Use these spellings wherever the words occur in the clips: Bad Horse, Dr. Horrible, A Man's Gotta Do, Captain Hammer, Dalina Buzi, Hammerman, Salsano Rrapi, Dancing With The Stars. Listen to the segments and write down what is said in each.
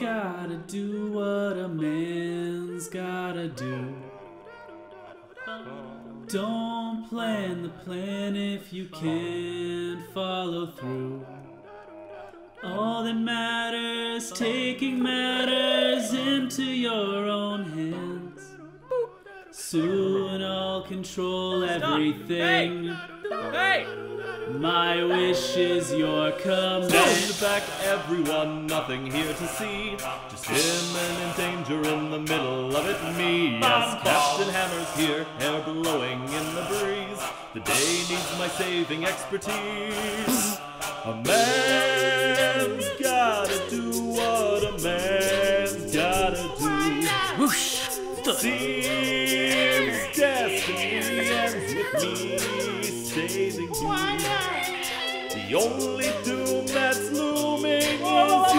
man's gotta do what a man's gotta do. Don't plan the plan if you can't follow through. All that matters, taking matters into your own hands. Soon I'll control everything. Hey! My wish is your command. Stand back, everyone, nothing here to see. Just imminent danger in the middle of it, me. Yes, Captain Hammer's here, hair blowing in the breeze. The day needs my saving expertise. A man's gotta do what a man's gotta do. Seems destiny ends with me saving you. The only doom that's looming is you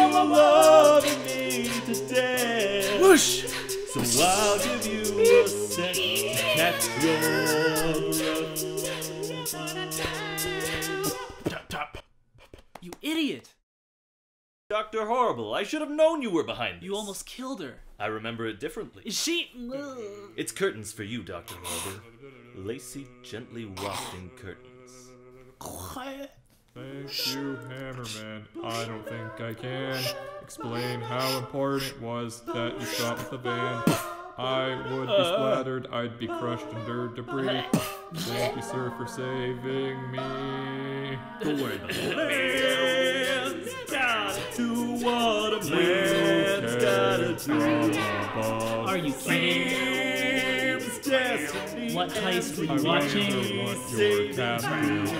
loving me to death. Whoosh. So I'll give you a second to catch your breath. You idiot! Dr. Horrible, I should have known you were behind this. You almost killed her. I remember it differently. Is she... It's curtains for you, Dr. Horrible. Lacy, gently wafting curtains. Thank you, Hammerman. I don't think I can explain how important it was that you stopped the van. I would be splattered, I'd be crushed under debris. Thank you, sir, for saving me. Man's gotta do what a man's gotta do. Are you kidding? What heist were you watching?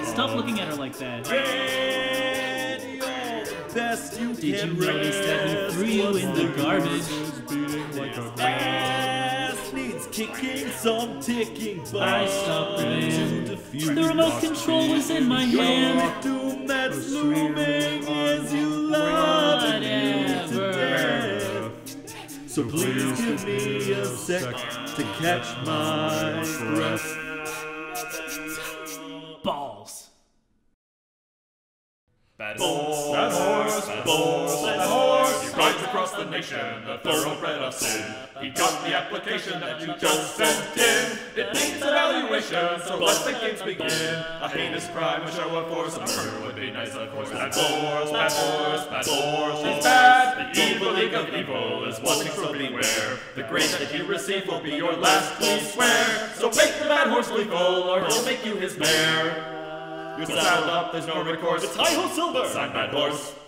Stop looking at her like that. Did you notice that he threw you in the garbage? Kicking, some ticking, but I stopped them. The remote control was in my hand. The doom that's looming is you love me to death. So please give me a sec to catch my breath. Balls. Bad horse, bad horse, bad horse, bad horse. He rides across the nation, a thoroughbred of sin. He got the application that you just sent in. It needs evaluation, so let the games begin. A heinous crime, a show of force, a murder would be nice, of course. Bad horse, bad horse, bad horse, he's bad. The evil league of evil is watching, so beware. The grace that you receive will be your last, please swear. So make the bad horse legal, or he'll make you his mare. You're saddled up, there's no recourse. It's high-ho silver! Sign bad horse.